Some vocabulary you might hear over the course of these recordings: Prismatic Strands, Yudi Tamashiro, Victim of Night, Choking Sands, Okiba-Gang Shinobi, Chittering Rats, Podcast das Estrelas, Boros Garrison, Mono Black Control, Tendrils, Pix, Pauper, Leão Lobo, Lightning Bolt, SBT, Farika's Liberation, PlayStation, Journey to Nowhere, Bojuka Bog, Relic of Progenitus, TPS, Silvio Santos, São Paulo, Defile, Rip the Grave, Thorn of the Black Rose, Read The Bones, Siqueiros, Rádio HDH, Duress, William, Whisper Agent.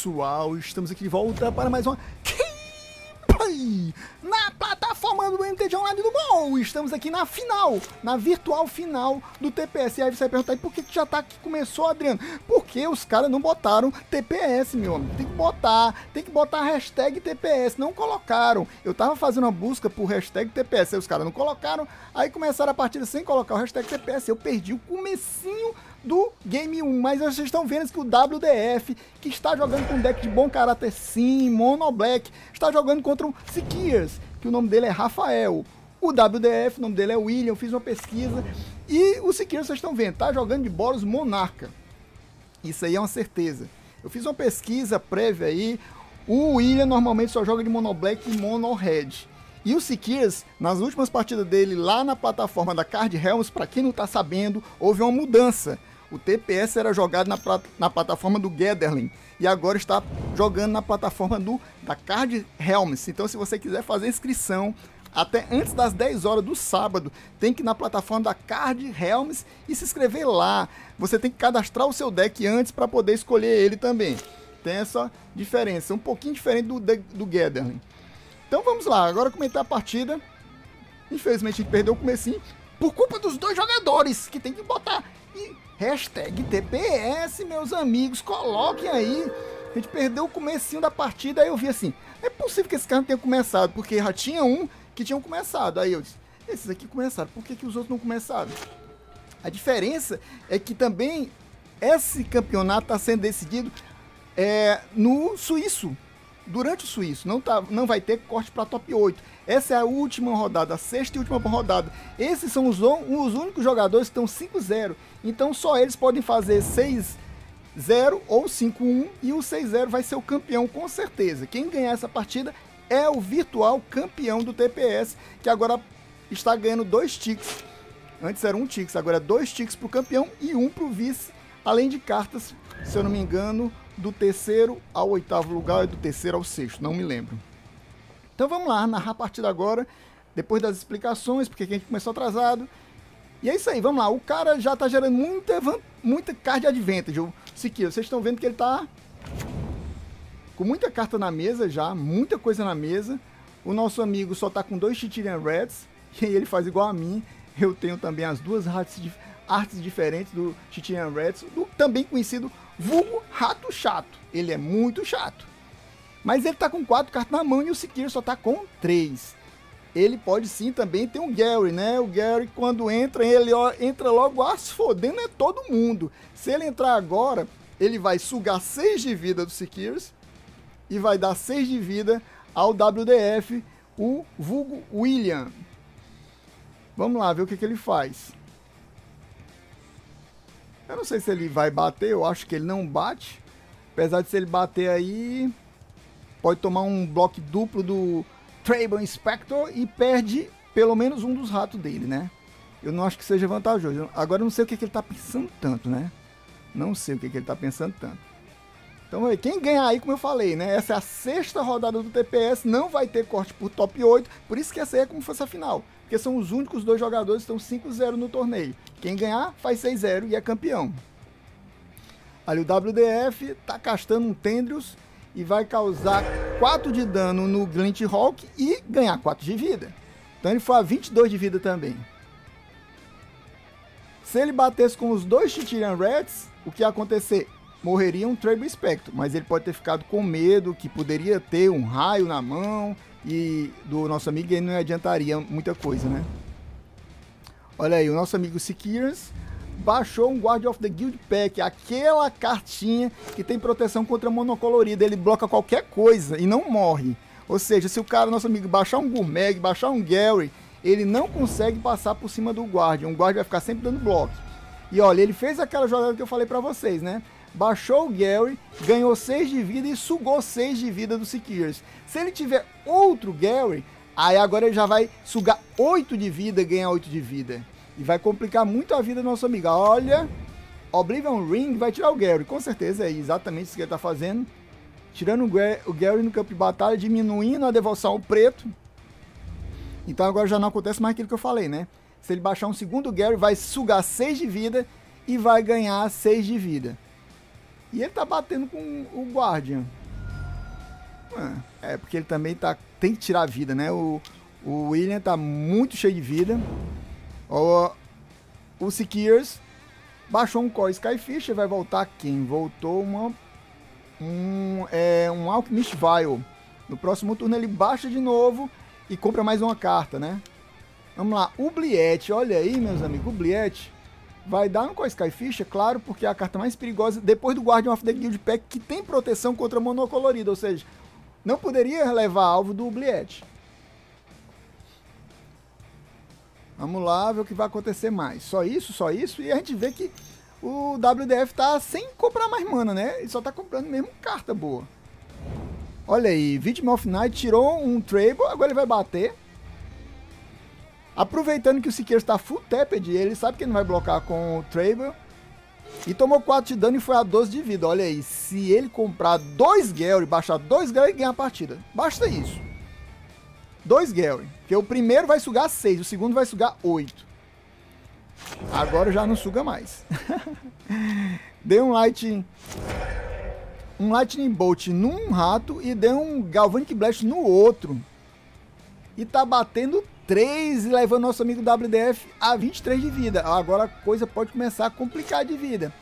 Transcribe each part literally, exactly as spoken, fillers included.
pessoal, estamos aqui de volta para mais uma gameplay na plataforma do M T G Online do Gol. Estamos aqui na final, na virtual final do T P S. E aí você vai perguntar, por que já tá que começou, Adriano? Porque os caras não botaram T P S, meu amigo. Tem que botar, tem que botar a hashtag T P S, não colocaram. Eu tava fazendo uma busca por hashtag T P S, aí os caras não colocaram. Aí começaram a partida sem colocar o hashtag T P S, eu perdi o comecinho do game um, mas vocês estão vendo que o W D F, que está jogando com um deck de bom caráter, sim, Mono Black, está jogando contra o Siqueiros, que o nome dele é Rafael. O W D F, o nome dele é William, eu fiz uma pesquisa, e o Siqueiros, vocês estão vendo, está jogando de Boros Monarca. Isso aí é uma certeza. Eu fiz uma pesquisa prévia aí, o William normalmente só joga de Mono Black e Mono Red. E o Siqueiros, nas últimas partidas dele lá na plataforma da Card Helms, para quem não está sabendo, houve uma mudança. O T P S era jogado na, na plataforma do Gatherling e agora está jogando na plataforma do, da Card Helms. Então, se você quiser fazer inscrição até antes das dez horas do sábado, tem que ir na plataforma da Card Helms e se inscrever lá. Você tem que cadastrar o seu deck antes para poder escolher ele também. Tem essa diferença, um pouquinho diferente do, do Gatherling. Então, vamos lá. Agora comentar a partida. Infelizmente, a gente perdeu o comecinho por culpa dos dois jogadores que tem que botar. E hashtag T P S, meus amigos, coloquem aí. A gente perdeu o comecinho da partida, aí eu vi assim, é possível que esse cara não tenha começado, porque já tinha um que tinham começado. Aí eu disse, esses aqui começaram, por que, que os outros não começaram? A diferença é que também esse campeonato está sendo decidido é, no Suíço, durante o Suíço, não, tá, não vai ter corte para top oito. Essa é a última rodada, a sexta e última rodada. Esses são os, os únicos jogadores que estão cinco zero. Então só eles podem fazer seis zero ou cinco um. E o seis zero vai ser o campeão com certeza. Quem ganhar essa partida é o virtual campeão do T P S, que agora está ganhando dois ticks. Antes era um ticks, agora é dois ticks para o campeão e um para o vice. Além de cartas, se eu não me engano, do terceiro ao oitavo lugar e do terceiro ao sexto, não me lembro. Então vamos lá, narrar a partida agora, depois das explicações, porque a gente começou atrasado. E é isso aí, vamos lá, o cara já tá gerando muita, muita card advantage, o Siqueiros, vocês estão vendo que ele tá com muita carta na mesa já, muita coisa na mesa. O nosso amigo só tá com dois Chittering Rats, e aí ele faz igual a mim, eu tenho também as duas artes de... artes diferentes do Chittering Rats, do também conhecido vulgo Rato Chato. Ele é muito chato. Mas ele tá com quatro cartas na mão e o Siqueiros só tá com três. Ele pode sim também ter um Gary, né? O Gary, quando entra, ele ó, entra logo as fodendo é todo mundo. Se ele entrar agora, ele vai sugar seis de vida do Siqueiros e vai dar seis de vida ao W D F, o vulgo William. Vamos lá ver o que, que ele faz. Eu não sei se ele vai bater, eu acho que ele não bate. Apesar de se ele bater aí, pode tomar um bloco duplo do Treble Spectre e perde pelo menos um dos ratos dele, né? Eu não acho que seja vantajoso. Agora eu não sei o que, que ele tá pensando tanto, né? Não sei o que, que ele tá pensando tanto. Então, quem ganhar aí, como eu falei, né? Essa é a sexta rodada do T P S, não vai ter corte por top oito, por isso que essa aí é como se fosse a final. Porque são os únicos dois jogadores que estão cinco zero no torneio. Quem ganhar faz seis zero e é campeão. Ali o W D F tá castando um Tendrils e vai causar quatro de dano no Glint Hawk e ganhar quatro de vida. Então ele foi a vinte e dois de vida também. Se ele batesse com os dois Chittering Rats, o que ia acontecer? Morreria um Treble Spectre, mas ele pode ter ficado com medo que poderia ter um raio na mão. E do nosso amigo ele não adiantaria muita coisa, né? Olha aí, o nosso amigo Siqueiros baixou um Guardian of the Guildpact, aquela cartinha que tem proteção contra monocolorida. Ele bloca qualquer coisa e não morre. Ou seja, se o cara, nosso amigo, baixar um Gourmet, baixar um Gary, ele não consegue passar por cima do Guardian. O Guardian vai ficar sempre dando bloco. E olha, ele fez aquela jogada que eu falei pra vocês, né? Baixou o Gary, ganhou seis de vida e sugou seis de vida do Siqueiros. Se ele tiver outro Gary, aí agora ele já vai sugar oito de vida, ganhar oito de vida. E vai complicar muito a vida do nosso amigo. Olha, Oblivion Ring vai tirar o Gary. Com certeza é exatamente isso que ele tá fazendo. Tirando o Gary no campo de batalha, diminuindo a devoção ao preto. Então agora já não acontece mais aquilo que eu falei, né? Se ele baixar um segundo Gary, vai sugar seis de vida e vai ganhar seis de vida. E ele tá batendo com o Guardian. É, porque ele também tá, tem que tirar a vida, né? O, o William tá muito cheio de vida. O, o Siqueiros baixou um Kor Skyfisher. Vai voltar quem? Voltou uma, um, é, um Alchemist Vial. No próximo turno ele baixa de novo e compra mais uma carta, né? Vamos lá. O Bliette, olha aí, meus amigos. O Bliette vai dar um Kor Skyfisher, claro, porque é a carta mais perigosa depois do Guardian of the Guildpact, que tem proteção contra monocolorido, ou seja, não poderia levar alvo do Bliette. Vamos lá ver o que vai acontecer mais. Só isso, só isso. E a gente vê que o W D F tá sem comprar mais mana, né? Ele só tá comprando mesmo carta boa. Olha aí, Victim of Night tirou um Treble, agora ele vai bater. Aproveitando que o Siqueiros está full tapped, ele sabe que ele não vai blocar com o Treble. E tomou quatro de dano e foi a doze de vida. Olha aí, se ele comprar dois Gary, baixar dois Gary, ele ganha a partida. Basta isso. Dois Gary. Porque o primeiro vai sugar seis, o segundo vai sugar oito. Agora já não suga mais. Deu um Light... Um Lightning Bolt num rato e deu um Galvanic Blast no outro. E tá batendo três e levando nosso amigo W D F a vinte e três de vida. Agora a coisa pode começar a complicar de vida.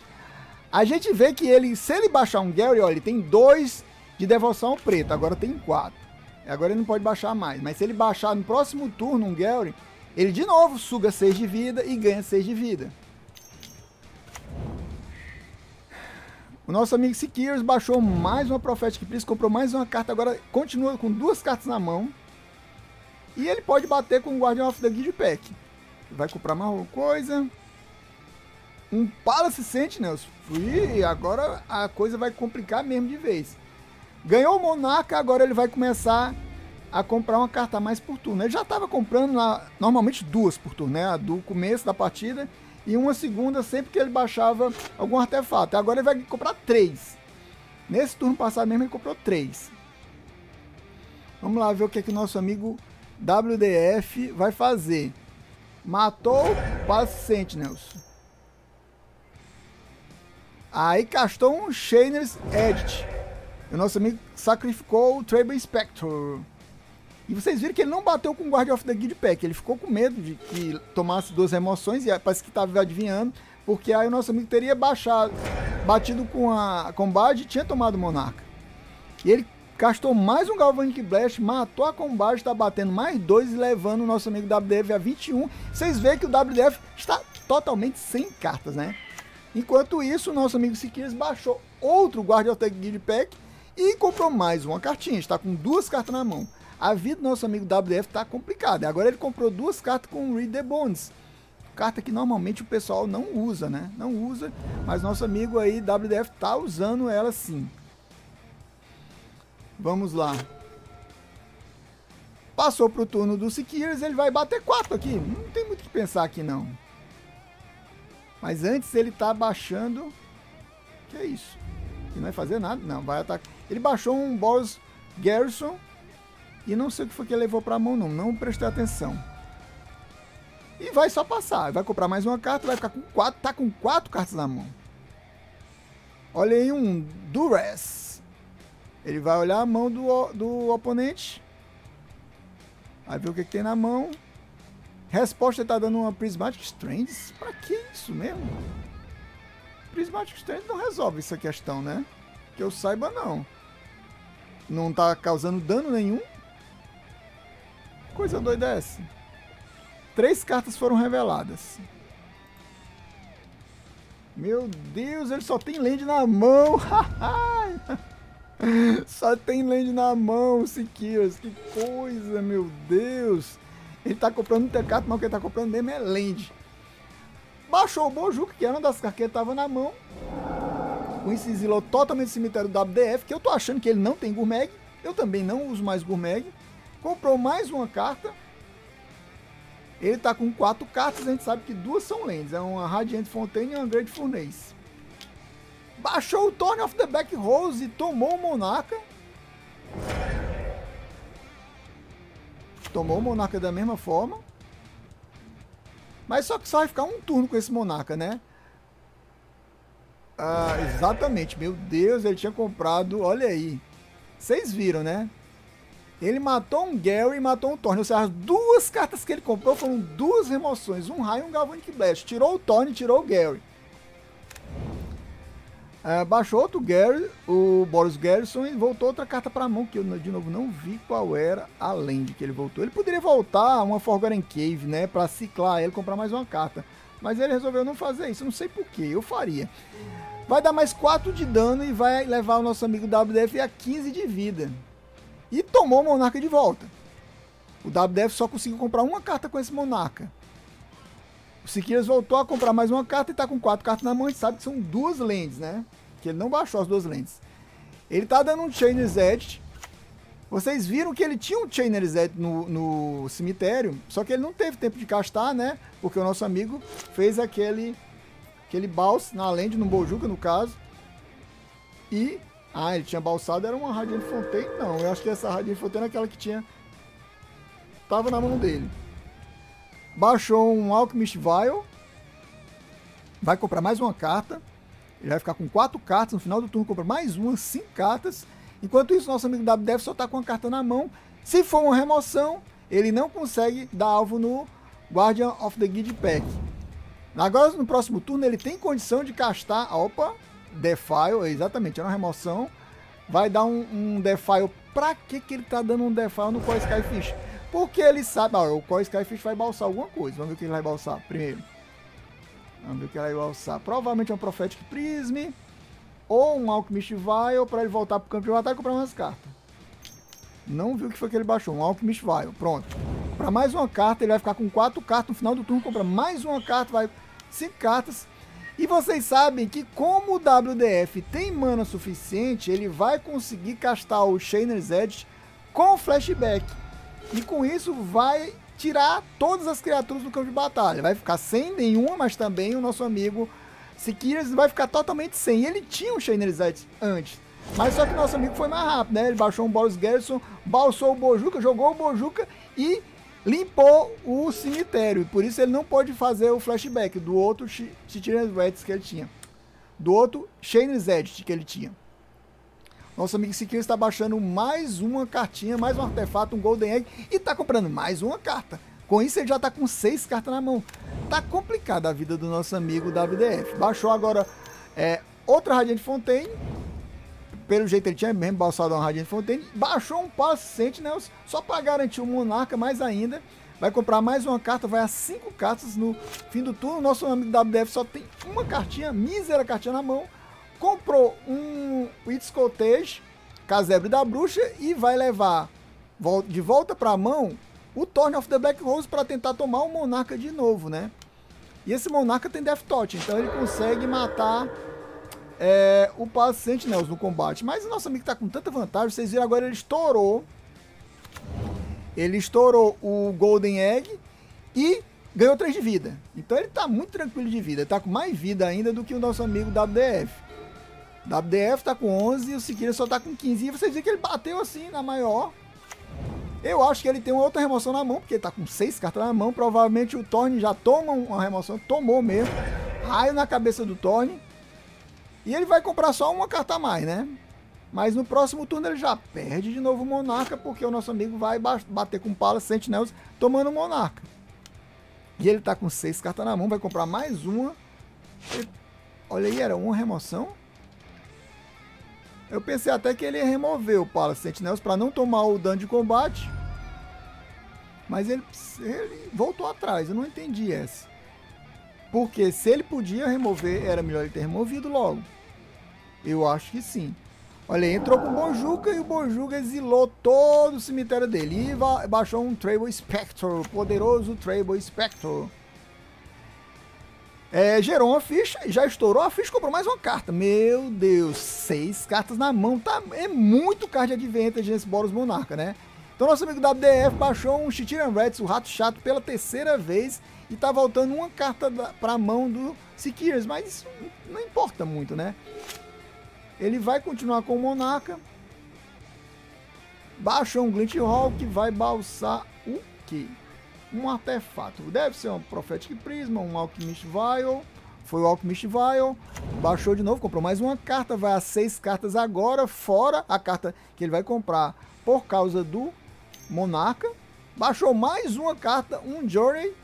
A gente vê que ele, se ele baixar um Gary, olha, ele tem dois de devoção ao preto. Agora tem quatro. Agora ele não pode baixar mais. Mas se ele baixar no próximo turno um Gary, ele de novo suga seis de vida e ganha seis de vida. O nosso amigo Siqueiros baixou mais uma Prophetic Prism, comprou mais uma carta, agora continua com duas cartas na mão. E ele pode bater com o Guardian of the Guildpact. Vai comprar mais alguma coisa. Um Palace Sentinels. E agora a coisa vai complicar mesmo de vez. Ganhou o Monarca, agora ele vai começar a comprar uma carta a mais por turno. Ele já estava comprando na, normalmente duas por turno, né? A do começo da partida. E uma segunda sempre que ele baixava algum artefato. Agora ele vai comprar três. Nesse turno passado mesmo ele comprou três. Vamos lá ver o que é que o nosso amigo W D F vai fazer. Matou o Palace Sentinels. Aí castou um Chainer's Edge. O nosso amigo sacrificou o Treble Spectre. E vocês viram que ele não bateu com o Guardian of the Guildpact. Ele ficou com medo de que tomasse duas remoções e parece que estava adivinhando. Porque aí o nosso amigo teria baixado, batido com a combate e tinha tomado o Monarca. E ele castou mais um Galvanic Blast, matou a combate, está batendo mais dois e levando o nosso amigo W D F a vinte e um. Vocês veem que o W D F está totalmente sem cartas, né? Enquanto isso, o nosso amigo Siqueiros baixou outro Guardian of the Guildpact e comprou mais uma cartinha. Está com duas cartas na mão. A vida do nosso amigo W D F tá complicada. Agora ele comprou duas cartas com Read the Bones. Carta que normalmente o pessoal não usa, né? Não usa, mas nosso amigo aí W D F tá usando ela sim. Vamos lá. Passou pro turno do Siqueiros, ele vai bater quatro aqui. Não tem muito o que pensar aqui não. Mas antes ele tá baixando... Que é isso? Ele não vai fazer nada? Não, vai atacar. Ele baixou um Boros Garrison... E não sei o que foi que ele levou pra mão, não. Não prestei atenção. E vai só passar. Vai comprar mais uma carta, vai ficar com quatro. Tá com quatro cartas na mão. Olha aí um Duress. Ele vai olhar a mão do, do oponente. Vai ver o que, que tem na mão. Resposta, ele tá dando uma Prismatic Strands. Pra que isso mesmo? Prismatic Strands não resolve essa questão, né? Que eu saiba, não. Não tá causando dano nenhum. Coisa doida é essa. Três cartas foram reveladas. Meu Deus, ele só tem land na mão. Só tem land na mão, Siqueiros. Que coisa, meu Deus. Ele tá comprando muita carta, mas o que ele tá comprando mesmo é land. Baixou o Bojuka, que era uma das cartas que tava na mão. Com esse exilou totalmente o cemitério do W D F, que eu tô achando que ele não tem Gourmet. Eu também não uso mais Gourmet. Comprou mais uma carta. Ele tá com quatro cartas. A gente sabe que duas são lands. É uma Radiant Fountain e uma Great Furnace. Baixou o Thorn of the Black Rose e tomou o Monarca. Tomou o Monarca da mesma forma. Mas só que só vai ficar um turno com esse Monarca, né? Ah, exatamente. Meu Deus, ele tinha comprado... Olha aí. Vocês viram, né? Ele matou um Gary e matou um Thorne. Ou seja, as duas cartas que ele comprou foram duas remoções. Um raio e um Galvanic Blast. Tirou o Thorne e tirou o Gary. Ah, baixou outro Gary, o Boros Garrison, e voltou outra carta para a mão, que eu, de novo, não vi qual era a land que ele voltou. Ele poderia voltar uma Forgotten Cave, né? Para ciclar ele, comprar mais uma carta. Mas ele resolveu não fazer isso. Não sei porquê. Eu faria. Vai dar mais quatro de dano e vai levar o nosso amigo W D F a quinze de vida. E tomou o Monarca de volta. O W D F só conseguiu comprar uma carta com esse Monarca. O Siqueiros voltou a comprar mais uma carta e tá com quatro cartas na mão. A gente sabe que são duas lands, né? Que ele não baixou as duas lands. Ele tá dando um Chainer's Edge. Vocês viram que ele tinha um Chainer's Edge no, no cemitério. Só que ele não teve tempo de castar, né? Porque o nosso amigo fez aquele... Aquele balse na land, no Bojuka, no caso. E... Ah, ele tinha balsado, era uma Radiant Fountain? Não, eu acho que essa Radiant Fountain era aquela que tinha... Tava na mão dele. Baixou um Alchemist Vial. Vai comprar mais uma carta. Ele vai ficar com quatro cartas. No final do turno compra mais uma, cinco cartas. Enquanto isso, nosso amigo W D F só tá com uma carta na mão. Se for uma remoção, ele não consegue dar alvo no Guardian of the Guildpact. Agora, no próximo turno, ele tem condição de castar... Opa! Defile, exatamente, era uma remoção. Vai dar um, um Defile. Pra que que ele tá dando um Defile no Kor Skyfisher? Porque ele sabe... Ah, o Kor Skyfisher vai balsar alguma coisa. Vamos ver o que ele vai balsar primeiro. Vamos ver o que ele vai balsar. Provavelmente é um Prophetic Prism. Ou um Alchemist Vial, pra ele voltar pro campo de batalha e comprar umas cartas. Não viu o que foi que ele baixou. Um Alchemist Vial. Pronto. Pra mais uma carta, ele vai ficar com quatro cartas. No final do turno, compra mais uma carta, vai... cinco cartas. E vocês sabem que como o W D F tem mana suficiente, ele vai conseguir castar o Chainer's Edge com flashback. E com isso vai tirar todas as criaturas do campo de batalha. Vai ficar sem nenhuma, mas também o nosso amigo Siqueiros vai ficar totalmente sem. Ele tinha um Chainer's Edge antes, mas só que o nosso amigo foi mais rápido, né? Ele baixou um Boros Garrison, balsou o Bojuka, jogou o Bojuka e... limpou o cemitério, e por isso ele não pode fazer o flashback do outro Chittering Rats que ele tinha. Do outro Chainer's Edge que ele tinha. Nosso amigo Siqueiros está baixando mais uma cartinha, mais um artefato, um Golden Egg, e está comprando mais uma carta. Com isso ele já está com seis cartas na mão. Tá complicada a vida do nosso amigo W D F. Baixou agora é, outra Radiant Fountain. Pelo jeito ele tinha mesmo balsado uma Radiant Fountain. Baixou um Palace Sentinels só para garantir o Monarca mais ainda. Vai comprar mais uma carta, vai a cinco cartas no fim do turno. Nosso amigo W D F só tem uma cartinha, mísera cartinha na mão. Comprou um It's Cottage, Casebre da Bruxa, e vai levar de volta para a mão o Thorn of the Black Rose para tentar tomar o Monarca de novo, né? E esse Monarca tem Death Touch, então ele consegue matar... É, o Palace Sentinels no combate. Mas o nosso amigo tá com tanta vantagem. Vocês viram agora, ele estourou. Ele estourou o Golden Egg e ganhou três de vida. Então ele tá muito tranquilo de vida. Ele tá com mais vida ainda do que o nosso amigo W D F. W D F tá com onze e o Siqueiros só tá com quinze. E vocês viram que ele bateu assim na maior. Eu acho que ele tem uma outra remoção na mão, porque ele tá com seis cartas na mão. Provavelmente o Thorne já toma uma remoção. Tomou mesmo. Raio na cabeça do Thorne. E ele vai comprar só uma carta a mais, né? Mas no próximo turno ele já perde de novo o Monarca, porque o nosso amigo vai bater com o Palace Sentinels tomando o Monarca. E ele tá com seis cartas na mão, vai comprar mais uma. Ele... Olha aí, era uma remoção. Eu pensei até que ele ia remover o Palace Sentinels para não tomar o dano de combate. Mas ele, ele voltou atrás, eu não entendi essa. Porque se ele podia remover, era melhor ele ter removido logo. Eu acho que sim. Olha, ele entrou com o Bojuka e o Bojuka exilou todo o cemitério dele. E baixou um Treble Spectre, poderoso Treble Spectre. É, gerou uma ficha, já estourou a ficha e comprou mais uma carta. Meu Deus, seis cartas na mão. Tá, é muito card advantage nesse Boros Monarca, né? Então nosso amigo W D F baixou um Chittering Rats, o Rato Chato, pela terceira vez. E tá voltando uma carta para a mão do Siqueiros, mas isso não importa muito, né? Ele vai continuar com o Monarca. Baixou um Glint Hawk, vai balsar o quê? Um artefato. Deve ser um Prophetic Prism, um Alchemist Vial, foi o Alchemist Vial, baixou de novo, comprou mais uma carta, vai a seis cartas agora, fora a carta que ele vai comprar por causa do Monarca. Baixou mais uma carta, um Journey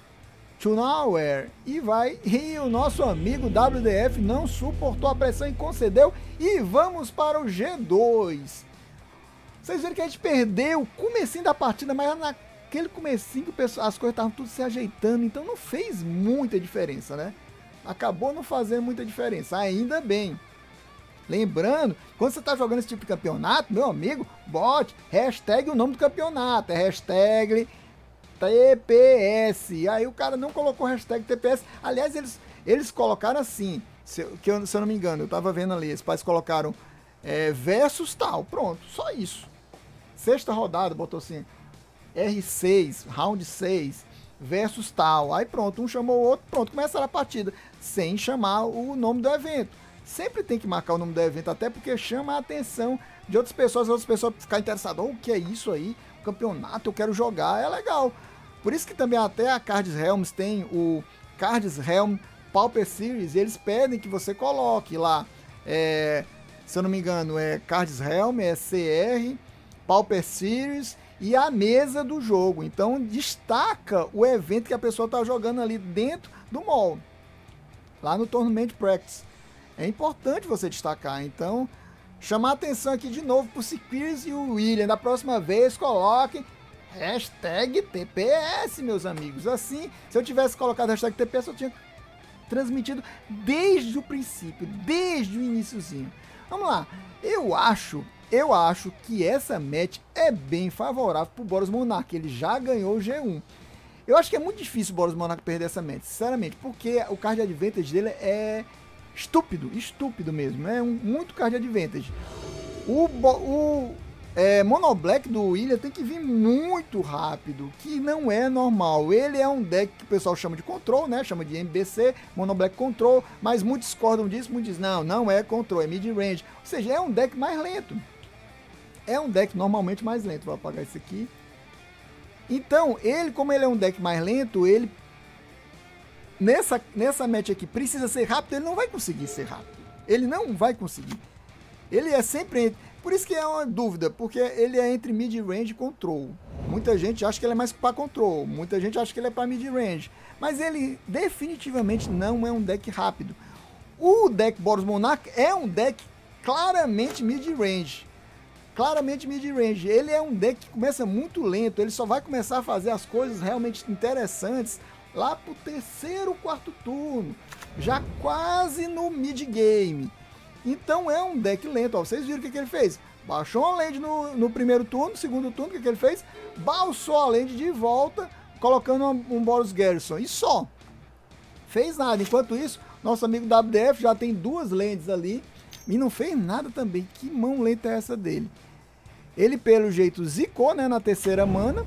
to Nowhere, e vai, e o nosso amigo W D F não suportou a pressão e concedeu, e vamos para o G dois. Vocês viram que a gente perdeu o comecinho da partida, mas naquele comecinho que as coisas estavam tudo se ajeitando, então não fez muita diferença, né? Acabou não fazendo muita diferença, ainda bem. Lembrando, quando você está jogando esse tipo de campeonato, meu amigo, bote, hashtag o nome do campeonato, é hashtag T P S. E aí o cara não colocou hashtag T P S, aliás, eles, eles colocaram assim, se eu, que eu, se eu não me engano, eu estava vendo ali, os pais colocaram é, versus tal, pronto, só isso. Sexta rodada, botou assim, R seis, round seis, versus tal, aí pronto, um chamou o outro, pronto, começaram a partida, sem chamar o nome do evento. Sempre tem que marcar o nome do evento, até porque chama a atenção de outras pessoas, outras pessoas ficarem interessadas, oh, o que é isso aí, campeonato, eu quero jogar, é legal. Por isso que também até a Card Helms tem o Card Helms Pauper Series, e eles pedem que você coloque lá, é, se eu não me engano, é Card Helms, é C R, Pauper Series e a mesa do jogo. Então destaca o evento que a pessoa está jogando ali dentro do mall, lá no Tournament Practice. É importante você destacar, então, chamar a atenção aqui de novo para o Siqueiros e o William. Da próxima vez, coloquem hashtag T P S, meus amigos. Assim, se eu tivesse colocado hashtag T P S, eu tinha transmitido desde o princípio, desde o iniciozinho. Vamos lá. Eu acho, eu acho que essa match é bem favorável para o Boros Monarch. Ele já ganhou o G um. Eu acho que é muito difícil o Boros Monarch perder essa match, sinceramente, porque o card advantage dele é... estúpido, estúpido mesmo, é um, muito card advantage. O, o é, Mono Black do William tem que vir muito rápido, que não é normal. Ele é um deck que o pessoal chama de control, né? Chama de M B C, Mono Black Control, mas muitos discordam disso, muitos dizem, não, não é control, é mid-range. Ou seja, é um deck mais lento. É um deck normalmente mais lento, vou apagar isso aqui. Então, ele, como ele é um deck mais lento, ele... Nessa, nessa match aqui, precisa ser rápido, ele não vai conseguir ser rápido. Ele não vai conseguir. Ele é sempre... Entre, por isso que é uma dúvida, porque ele é entre mid-range e control. Muita gente acha que ele é mais para control, muita gente acha que ele é para mid-range. Mas ele definitivamente não é um deck rápido. O deck Boros Monarch é um deck claramente mid-range. Claramente mid-range. Ele é um deck que começa muito lento, ele só vai começar a fazer as coisas realmente interessantes lá pro terceiro, quarto turno, já quase no mid-game. Então é um deck lento, ó. Vocês viram o que, que ele fez? Baixou a land no, no primeiro turno, segundo turno, o que, que ele fez? Balsou a land de volta, colocando um, um Boros Garrison, e só. Fez nada. Enquanto isso, nosso amigo W D F já tem duas lands ali, e não fez nada também. Que mão lenta é essa dele? Ele, pelo jeito, zicou, né, na terceira mana,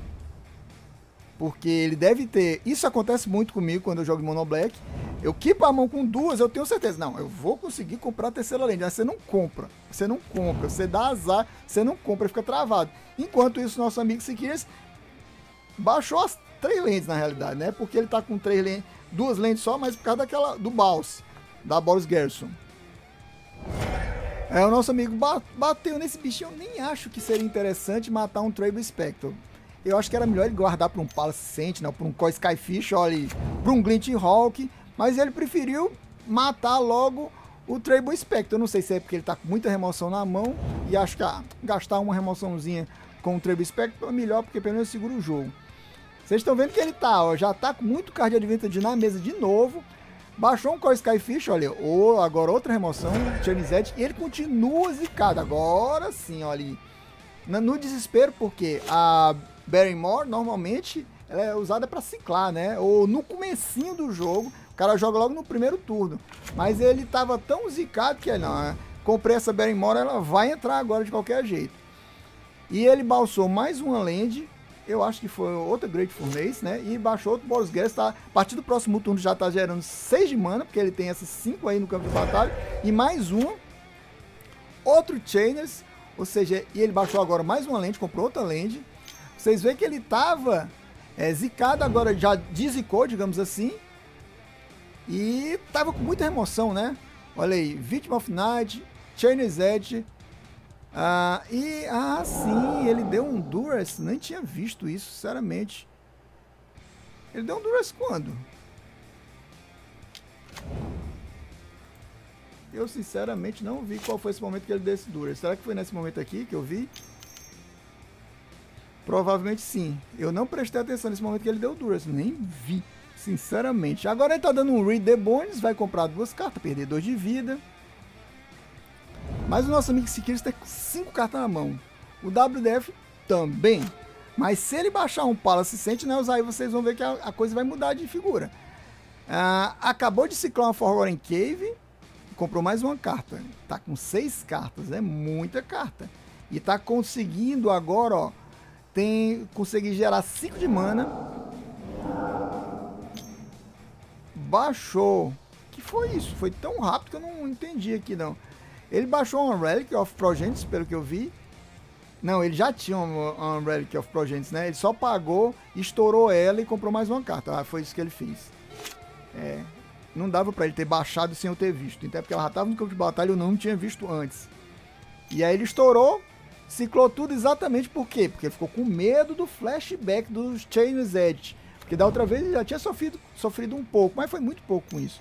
porque ele deve ter... Isso acontece muito comigo quando eu jogo Mono Black. Eu keep a mão com duas, eu tenho certeza. Não, eu vou conseguir comprar a terceira land. Mas você não compra. Você não compra. Você dá azar. Você não compra. Fica travado. Enquanto isso, nosso amigo Siqueiros baixou as três lands, na realidade, né? Porque ele tá com três lands, duas lands só, mas por causa daquela... do Balls. Da Boros Garrison. É, o nosso amigo bateu nesse bichinho. Eu nem acho que seria interessante matar um Treble Spectre. Eu acho que era melhor ele guardar para um Palace Sentinel, para um Kor Skyfisher, olha, para um Glint Hawk, mas ele preferiu matar logo o Treble Spectre. Eu não sei se é porque ele está com muita remoção na mão, e acho que ah, gastar uma remoçãozinha com o Treble Spectre é melhor, porque pelo menos segura o jogo. Vocês estão vendo que ele tá, ó, já está com muito card advantage na mesa de novo, baixou um Kor Skyfisher, olha, ou, agora outra remoção, Chainer's Edge, e ele continua zicado, agora sim, olha, no desespero, porque a... Barrymore, normalmente, ela é usada para ciclar, né? Ou no comecinho do jogo, o cara joga logo no primeiro turno. Mas ele tava tão zicado que, não, comprei essa Barrymore, ela vai entrar agora de qualquer jeito. E ele balsou mais uma land, eu acho que foi outra Great Furnace, né? E baixou outro Boros Garrison, tá? A partir do próximo turno já tá gerando seis de mana, porque ele tem essas cinco aí no campo de batalha. E mais um, outro Chainers, ou seja, e ele baixou agora mais uma land, comprou outra land. Vocês veem que ele tava é, zicado, agora já desicou, digamos assim. E tava com muita remoção, né? Olha aí, Victim of Night, Chainer's Edge. Ah, e, ah, sim, ele deu um Duress. Nem tinha visto isso, sinceramente. Ele deu um Duress quando? Eu, sinceramente, não vi qual foi esse momento que ele deu esse Duress. Será que foi nesse momento aqui que eu vi? Provavelmente sim. Eu não prestei atenção nesse momento que ele deu o Duress. Nem vi, sinceramente. Agora ele tá dando um Read the Bones. Vai comprar duas cartas, perder dois de vida. Mas o nosso amigo Siqueiros tem cinco cartas na mão. O W D F também. Mas se ele baixar um Palace Sentinels, aí vocês vão ver que a, a coisa vai mudar de figura. Ah, acabou de ciclar uma Forgotten Cave. Comprou mais uma carta. Tá com seis cartas, é muita carta. E tá conseguindo agora, ó. Tem, consegui gerar cinco de mana. Baixou. Que foi isso? Foi tão rápido que eu não entendi aqui, não. Ele baixou um Relic of Progenitus, pelo que eu vi. Não, ele já tinha um, um Relic of Progenitus, né? Ele só pagou, estourou ela e comprou mais uma carta. Ah, foi isso que ele fez. É... Não dava pra ele ter baixado sem eu ter visto. Então é porque ela já tava no campo de batalha e eu não tinha visto antes. E aí ele estourou, ciclou tudo exatamente por quê? Porque ele ficou com medo do flashback dos Chainer's Edge. Porque da outra vez ele já tinha sofrido, sofrido um pouco, mas foi muito pouco com isso.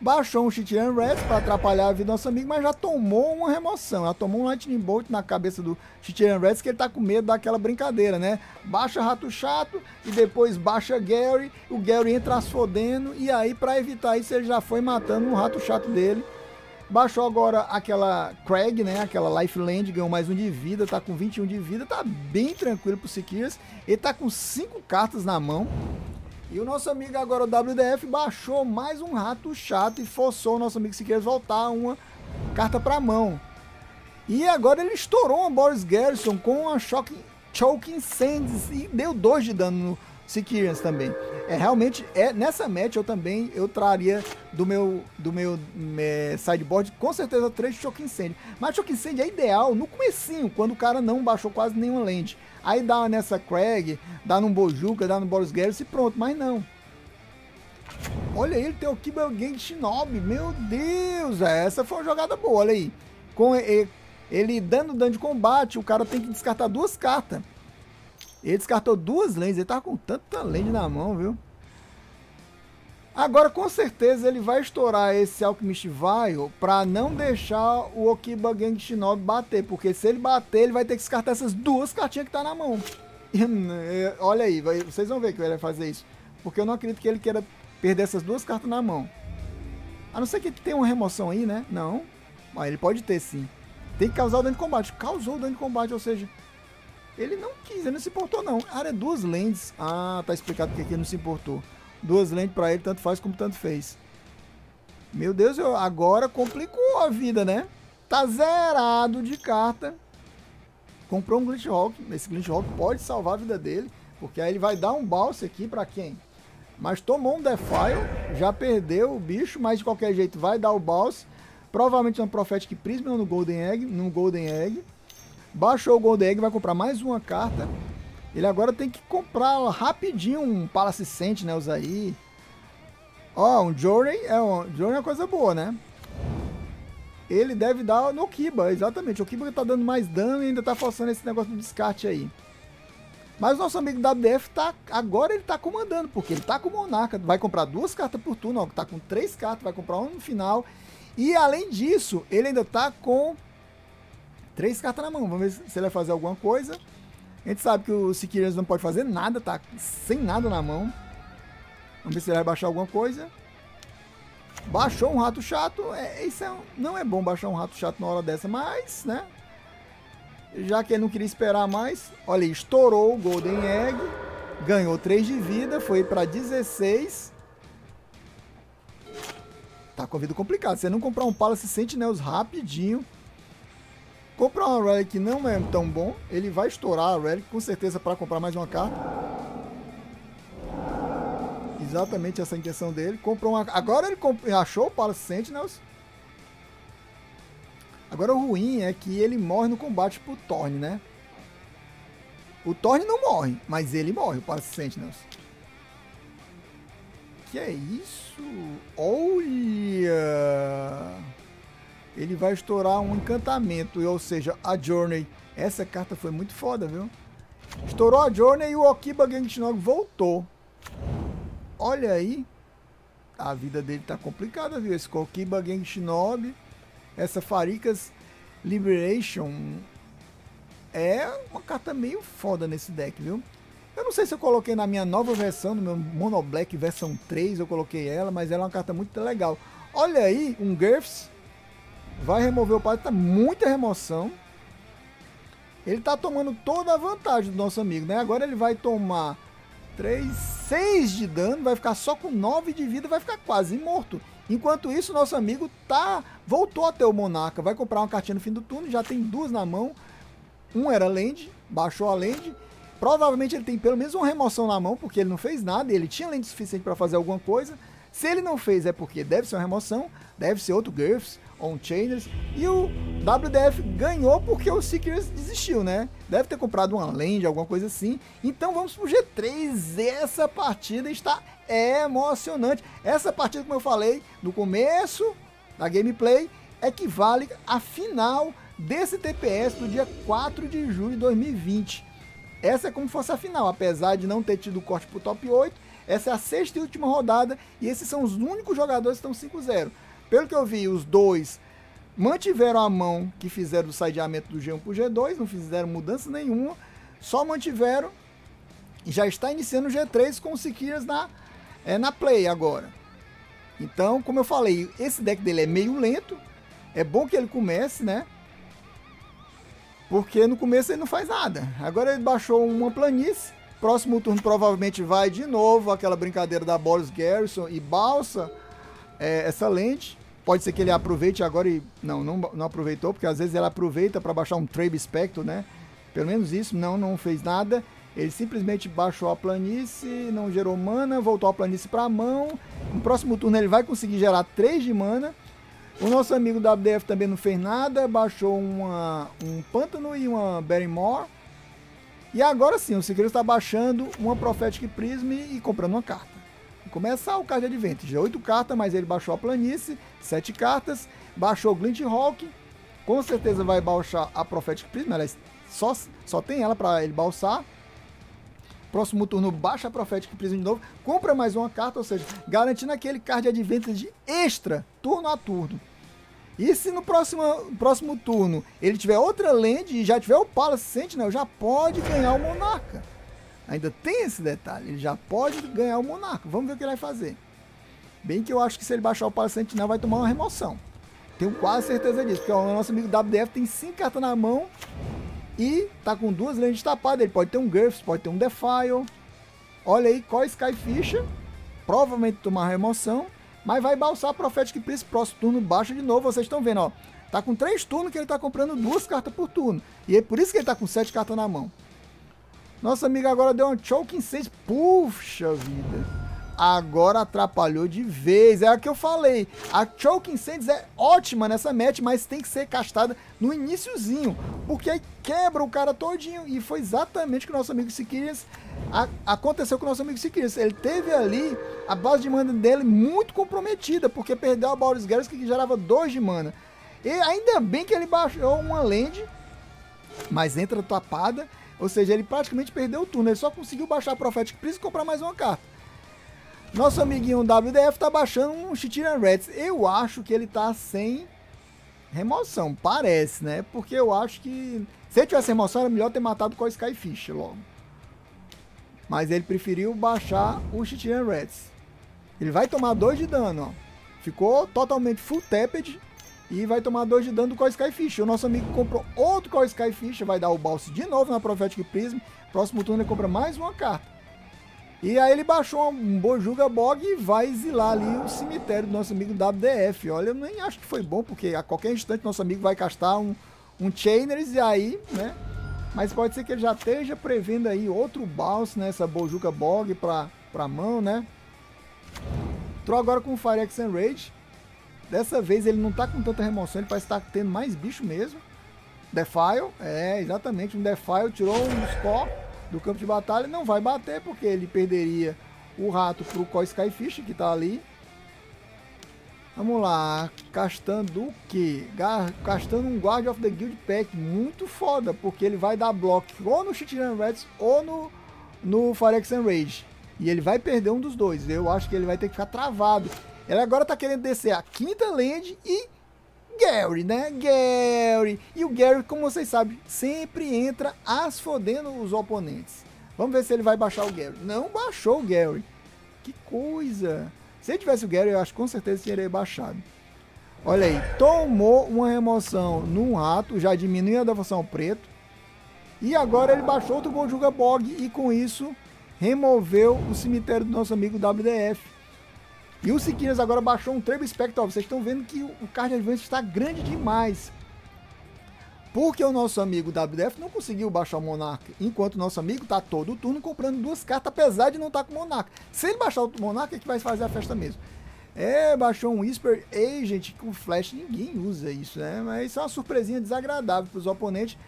Baixou um Chittering Rats pra atrapalhar a vida do nosso amigo, mas já tomou uma remoção. Já tomou um Lightning Bolt na cabeça do Chittering Rats, que ele tá com medo daquela brincadeira, né? Baixa Rato Chato e depois baixa Gary. O Gary entra asfodendo e aí, pra evitar isso, ele já foi matando um Rato Chato dele. Baixou agora aquela Craig, né? Aquela Lifeland, ganhou mais um de vida, tá com vinte e um de vida. Tá bem tranquilo pro Siqueiros. Ele tá com cinco cartas na mão. E o nosso amigo agora, o W D F, baixou mais um Rato Chato e forçou o nosso amigo Siqueiros voltar uma carta para mão. E agora ele estourou um Boros Garrison com uma Choking Sands e deu dois de dano no Siqueiros também. É, realmente, é, nessa match eu também eu traria do meu, do meu é, sideboard com certeza três Choking Sands. Mas Choking Sands é ideal no comecinho, quando o cara não baixou quase nenhuma land. Aí dá nessa Craig, dá num Bojuka, dá no Boros Garrison e pronto, mas não. Olha aí, ele tem o Okiba-Gang Shinobi, meu Deus, essa foi uma jogada boa, olha aí. Com ele dando dano de combate, o cara tem que descartar duas cartas. Ele descartou duas lentes, ele tava com tanta lente na mão, viu? Agora, com certeza, ele vai estourar esse Alchemist Vial pra não deixar o Okiba-Gang Shinobi bater. Porque se ele bater, ele vai ter que descartar essas duas cartinhas que tá na mão. E, olha aí, vai, vocês vão ver que ele vai fazer isso. Porque eu não acredito que ele queira perder essas duas cartas na mão. A não ser que tenha uma remoção aí, né? Não. Mas ele pode ter, sim. Tem que causar o dano de combate. Causou o dano de combate, ou seja... Ele não quis, ele não se importou, não. Ah, é duas lentes. Ah, tá explicado porque aqui ele não se importou. Duas lentes pra ele, tanto faz como tanto fez. Meu Deus, eu, agora complicou a vida, né? Tá zerado de carta. Comprou um Glint Hawk. Esse Glint Hawk pode salvar a vida dele. Porque aí ele vai dar um bounce aqui pra quem? Mas tomou um Defile. Já perdeu o bicho, mas de qualquer jeito vai dar o bounce. Provavelmente no Prophetic Prism ou no Golden Egg. No Golden Egg. Baixou o Golden Egg, vai comprar mais uma carta. Ele agora tem que comprar rapidinho um Palace Sentinels aí. Ó, um Journey é, um, Journey é uma coisa boa, né? Ele deve dar no Okiba, exatamente. O Okiba tá dando mais dano e ainda tá forçando esse negócio do descarte aí. Mas o nosso amigo W D F tá, agora ele tá comandando, porque ele tá com o Monarca. Vai comprar duas cartas por turno, ó, tá com três cartas, vai comprar uma no final. E além disso, ele ainda tá com... Três cartas na mão, vamos ver se ele vai fazer alguma coisa. A gente sabe que o Siqueiros não pode fazer nada, tá sem nada na mão. Vamos ver se ele vai baixar alguma coisa. Baixou um Rato Chato. É, isso é, não é bom baixar um Rato Chato na hora dessa, mas, né? Já que ele não queria esperar mais. Olha aí, estourou o Golden Egg. Ganhou três de vida, foi pra dezesseis. Tá com a vida complicada. Se você não comprar um Palace Sentinels rapidinho... Comprar uma Relic não é tão bom. Ele vai estourar a Relic, com certeza, para comprar mais uma carta. Exatamente essa é a intenção dele. Comprou uma... Agora ele comp... achou o Palace Sentinels. Agora o ruim é que ele morre no combate pro Thorne, né? O Thorne não morre, mas ele morre, o Palace Sentinels. que é isso? Olha! Ele vai estourar um encantamento, ou seja, a Journey. Essa carta foi muito foda, viu? Estourou a Journey e o Okiba-Gang Shinobi voltou. Olha aí. A vida dele tá complicada, viu? Esse Okiba-Gang Shinobi. Essa Farika's Liberation é uma carta meio foda nesse deck, viu? Eu não sei se eu coloquei na minha nova versão, no meu Mono Black versão três, eu coloquei ela, mas ela é uma carta muito legal. Olha aí, um Gurfs. Vai remover o Padre, tá muita remoção. Ele tá tomando toda a vantagem do nosso amigo, né? Agora ele vai tomar três, seis de dano, vai ficar só com nove de vida, vai ficar quase morto. Enquanto isso, nosso amigo tá voltou até o Monarca, vai comprar uma cartinha no fim do turno, já tem duas na mão. Um era land, baixou a land. Provavelmente ele tem pelo menos uma remoção na mão, porque ele não fez nada, ele tinha land suficiente para fazer alguma coisa. Se ele não fez é porque deve ser uma remoção, deve ser outro Gurfs, ou um Chainers. E o W D F ganhou porque o Siqueiros desistiu, né? Deve ter comprado uma land, alguma coisa assim. Então vamos pro G três. Essa partida está emocionante. Essa partida, como eu falei no começo da gameplay, equivale à final desse T P S do dia quatro de julho de dois mil e vinte. Essa é como se fosse a final, apesar de não ter tido corte para o top oito. Essa é a sexta e última rodada e esses são os únicos jogadores que estão cinco a zero. Pelo que eu vi, os dois mantiveram a mão que fizeram o sideamento do G um para o G dois, não fizeram mudança nenhuma, só mantiveram e já está iniciando o G três com o Siqueiros na, é, na play agora. Então, como eu falei, esse deck dele é meio lento, é bom que ele comece, né? Porque no começo ele não faz nada. Agora ele baixou uma planície. Próximo turno provavelmente vai de novo aquela brincadeira da Boros Garrison e balsa é, essa lente. Pode ser que ele aproveite agora e... Não, não, não aproveitou, porque às vezes ela aproveita para baixar um Treble Spectre, né? Pelo menos isso, não, não fez nada. Ele simplesmente baixou a planície, não gerou mana, voltou a planície para a mão. No próximo turno ele vai conseguir gerar três de mana. O nosso amigo W D F também não fez nada, baixou uma, um Pântano e uma Barrymore. E agora sim, o Siqueiros está baixando uma Prophetic Prism e comprando uma carta. Começa o Card Advantage, oito cartas, mas ele baixou a planície, sete cartas, baixou o Glint Hawk, com certeza vai baixar a Prophetic Prism, aliás, só, só tem ela para ele balsar. Próximo turno baixa a Prophetic Prism de novo, compra mais uma carta, ou seja, garantindo aquele Card Advantage extra, turno a turno. E se no próximo, próximo turno ele tiver outra land e já tiver o Palace Sentinel, já pode ganhar o Monarca. Ainda tem esse detalhe, ele já pode ganhar o Monarca. Vamos ver o que ele vai fazer. Bem que eu acho que se ele baixar o Palace Sentinel vai tomar uma remoção. Tenho quase certeza disso, porque o nosso amigo W D F tem cinco cartas na mão e tá com duas lands tapadas. Ele pode ter um Gurfs, pode ter um Defile. Olha aí, Kor Skyfisher. Provavelmente tomar remoção. Mas vai balsar a Prophetic Prism, próximo turno baixa de novo, vocês estão vendo, ó. Tá com três turnos que ele tá comprando duas cartas por turno. E é por isso que ele tá com sete cartas na mão. Nosso amigo agora deu um Choking Sands. Puxa vida. Agora atrapalhou de vez. É o que eu falei. A Choking Sands é ótima nessa match, mas tem que ser castada no iniciozinho. Porque aí quebra o cara todinho. E foi exatamente o que o nosso amigo Siqueiros... Aconteceu com o nosso amigo Siqueiros. Ele teve ali a base de mana dele muito comprometida, porque perdeu a Boros Garrison que gerava dois de mana. E ainda bem que ele baixou uma land, mas entra tapada. Ou seja, ele praticamente perdeu o turno. Ele só conseguiu baixar a Prophetic Prism e comprar mais uma carta. Nosso amiguinho W D F tá baixando um Chittering Rats. Eu acho que ele tá sem remoção. Parece, né? Porque eu acho que... Se ele tivesse remoção, era melhor ter matado com a Skyfish logo. Mas ele preferiu baixar o Chittering Rats. Ele vai tomar dois de dano, ó. Ficou totalmente full tapped. E vai tomar dois de dano do Kor Skyfish. O nosso amigo comprou outro Kor Skyfish. Vai dar o balse de novo na Prophetic Prism. Próximo turno ele compra mais uma carta. E aí ele baixou um Bojuka Bog e vai exilar ali o cemitério do nosso amigo W D F. Olha, eu nem acho que foi bom, porque a qualquer instante nosso amigo vai castar um, um Chainer's e aí, né? Mas pode ser que ele já esteja prevendo aí outro bounce nessa, né? Bojuka Bog pra, pra mão, né? Entrou agora com o Firex and Rage. Dessa vez ele não tá com tanta remoção, ele parece estar tá tendo mais bicho mesmo. Defile, é, exatamente, um Defile tirou um score do campo de batalha, não vai bater porque ele perderia o rato pro Kor Skyfisher, que tá ali. Vamos lá, castando o quê? Castando um Guardian of the Guildpact, muito foda, porque ele vai dar bloco ou no Chittering Rats ou no, no Pharex Enrage. E ele vai perder um dos dois, eu acho que ele vai ter que ficar travado. Ele agora tá querendo descer a quinta land e Gary, né? Gary! E o Gary, como vocês sabem, sempre entra asfodendo os oponentes. Vamos ver se ele vai baixar o Gary. Não baixou o Gary. Que coisa! Se ele tivesse o Gary, eu acho que com certeza teria baixado. Olha aí, tomou uma remoção num rato, já diminuiu a devoção preto. E agora ele baixou outro Bojuka Bog e com isso removeu o cemitério do nosso amigo W D F. E o Siqueiros agora baixou um Treble Spectre. Vocês estão vendo que o Card Advance está grande demais. Porque o nosso amigo W D F não conseguiu baixar o Monarca, enquanto o nosso amigo está todo o turno comprando duas cartas, apesar de não estar tá com o Monarca. Se ele baixar o Monarca, é que vai fazer a festa mesmo. É, baixou um Whisper Agent com Flash, ninguém usa isso, né? Mas isso é uma surpresinha desagradável para os oponentes.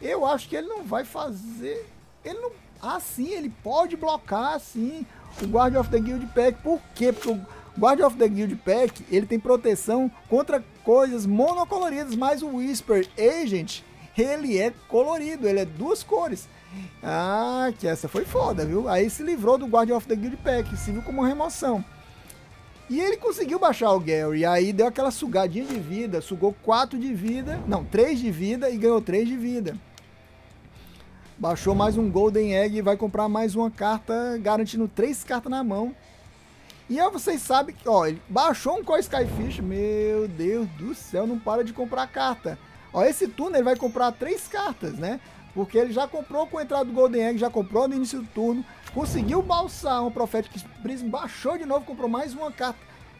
Eu acho que ele não vai fazer... Ele não... Ah, sim, ele pode blocar, sim, o Guardian of the Guildpact. Por quê? Porque o Guardian of the Guildpact, ele tem proteção contra coisas monocoloridas, mas o Whisper Agent, ele é colorido, ele é duas cores. Ah, que essa foi foda, viu? Aí se livrou do Guardian of the Guildpact, se viu como remoção. E ele conseguiu baixar o Gary, aí deu aquela sugadinha de vida, sugou quatro de vida, não, três de vida e ganhou três de vida. Baixou mais um Golden Egg e vai comprar mais uma carta, garantindo três cartas na mão. E aí vocês sabem que, ó, ele baixou um Kor Skyfisher, meu Deus do céu, não para de comprar carta. Ó, esse turno ele vai comprar três cartas, né? Porque ele já comprou com a entrada do Golden Egg, já comprou no início do turno, conseguiu balsar um Prophetic Prism, baixou de novo, comprou mais uma carta.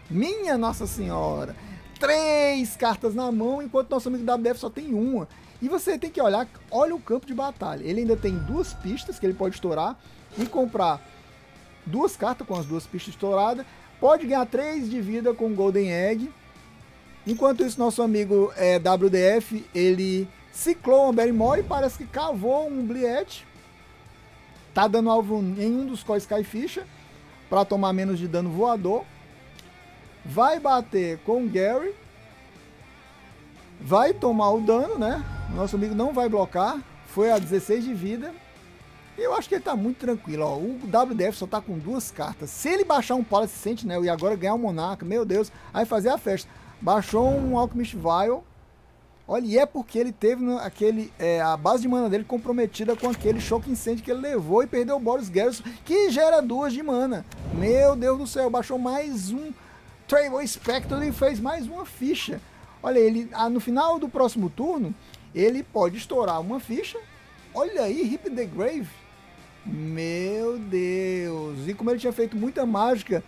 Minha Nossa Senhora! Três cartas na mão, enquanto nosso amigo W D F só tem uma. E você tem que olhar, olha o campo de batalha. Ele ainda tem duas pistas que ele pode estourar e comprar duas cartas com as duas pistas estouradas. Pode ganhar três de vida com o Golden Egg. Enquanto isso, nosso amigo é, W D F, ele ciclou um Berrymore e parece que cavou um Bliette. Tá dando alvo em um dos Kor Skyfisher para tomar menos de dano voador. Vai bater com o Gary. Vai tomar o dano, né? Nosso amigo não vai blocar. Foi a dezesseis de vida. Eu acho que ele tá muito tranquilo. Ó, o W D F só tá com duas cartas. Se ele baixar um Palace Sentinel e agora ganhar um Monarca, meu Deus, aí fazer a festa. Baixou um Alchemist Vial. Olha, e é porque ele teve aquele, é, a base de mana dele comprometida com aquele Choking Sands que ele levou e perdeu o Boros Garrison, que gera duas de mana. Meu Deus do céu, baixou mais um Treble Spectre e fez mais uma ficha. Olha, ele ah, no final do próximo turno, ele pode estourar uma ficha. Olha aí, Rip the Grave. Meu Deus. E como ele tinha feito muita mágica,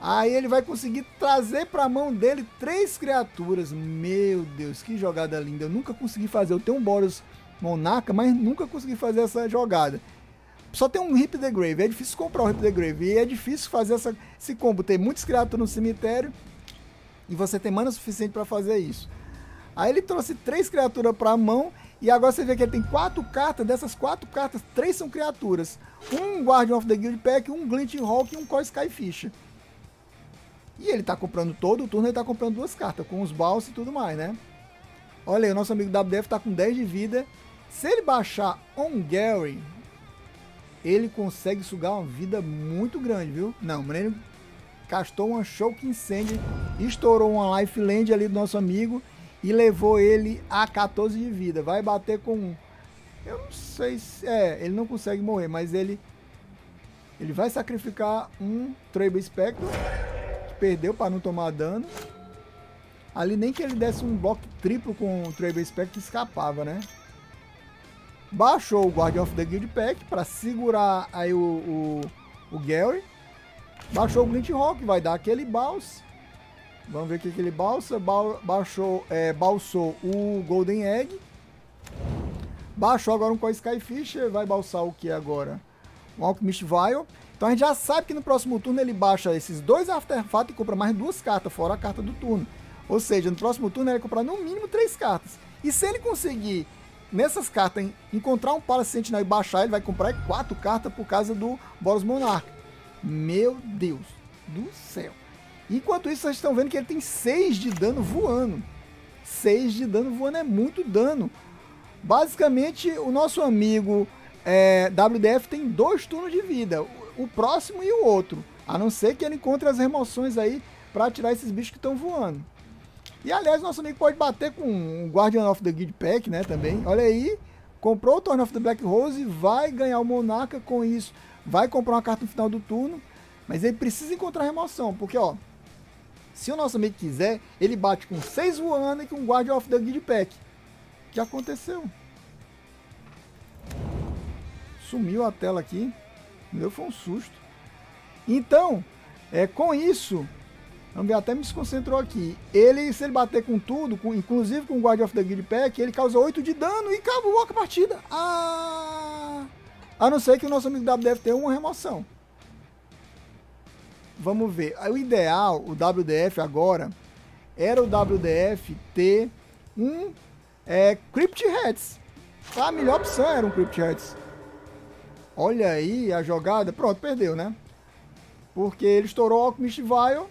aí ele vai conseguir trazer para a mão dele três criaturas. Meu Deus, que jogada linda. Eu nunca consegui fazer. Eu tenho um Boros Monarca, mas nunca consegui fazer essa jogada. Só tem um Rip the Grave. É difícil comprar o Rip the Grave. E é difícil fazer essa, esse combo. Tem muitas criaturas no cemitério. E você tem mana suficiente para fazer isso. Aí ele trouxe três criaturas para a mão. E agora você vê que ele tem quatro cartas. Dessas quatro cartas, três são criaturas. Um Guardian of the Guildpact, um Glint Hawk e um Kor Skyfisher. E ele tá comprando todo o turno. Ele tá comprando duas cartas. Com os baús e tudo mais, né? Olha aí, o nosso amigo W D F tá com dez de vida. Se ele baixar On Gary, ele consegue sugar uma vida muito grande, viu? Não, Breno castou uma Choking Sands, estourou uma lifeland ali do nosso amigo e levou ele a quatorze de vida. Vai bater com um. Eu não sei se... É, ele não consegue morrer, mas ele... Ele vai sacrificar um Treble Spectre, que perdeu para não tomar dano. Ali nem que ele desse um bloco triplo com o Treble Spectre escapava, né? Baixou o Guardian of the Guildpact para segurar aí o, o, o Gary. Baixou o Glint Hawk, vai dar aquele balsa. Vamos ver o que ele balsa. Ba baixou, é, balsou o Golden Egg. Baixou agora um Kor Skyfisher. Vai balsar o que agora? Um Alchemist Vial. Então a gente já sabe que no próximo turno ele baixa esses dois artefatos e compra mais duas cartas, fora a carta do turno. Ou seja, no próximo turno ele vai comprar no mínimo três cartas. E se ele conseguir, nessas cartas, encontrar um Palace Sentinel e baixar, ele vai comprar quatro cartas por causa do Boros Monarch. Meu Deus do céu. Enquanto isso, vocês estão vendo que ele tem seis de dano voando. seis de dano voando é muito dano. Basicamente, o nosso amigo é, W D F tem dois turnos de vida. O, o próximo e o outro. A não ser que ele encontre as remoções aí para tirar esses bichos que estão voando. E, aliás, nosso amigo pode bater com o Guardian of the Guildpact, né, também. Olha aí. Comprou o Turn of the Black Rose, vai ganhar o Monarca com isso. Vai comprar uma carta no final do turno. Mas ele precisa encontrar remoção, porque, ó, se o nosso amigo quiser, ele bate com seis voando e com Guardian of the Guildpact. Já aconteceu. Sumiu a tela aqui. Meu, foi um susto. Então, é, com isso, vamos ver, até me desconcentrou aqui. Ele, se ele bater com tudo, com, inclusive com o Guardian of the Guildpact, ele causa oito de dano e acabou a partida. Ah! A não ser que o nosso amigo W D F tenha uma remoção. Vamos ver. O ideal, o W D F agora, era o W D F ter um é, Crypt Rats. A melhor opção era um Crypt Rats. Olha aí a jogada. Pronto, perdeu, né? Porque ele estourou o Alchemist Vial.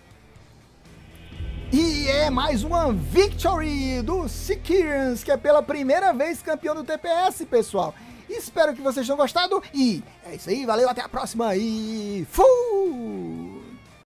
E é mais uma victory do Siqueiros, que é pela primeira vez campeão do T P S, pessoal. Espero que vocês tenham gostado. E é isso aí. Valeu, até a próxima. E fui!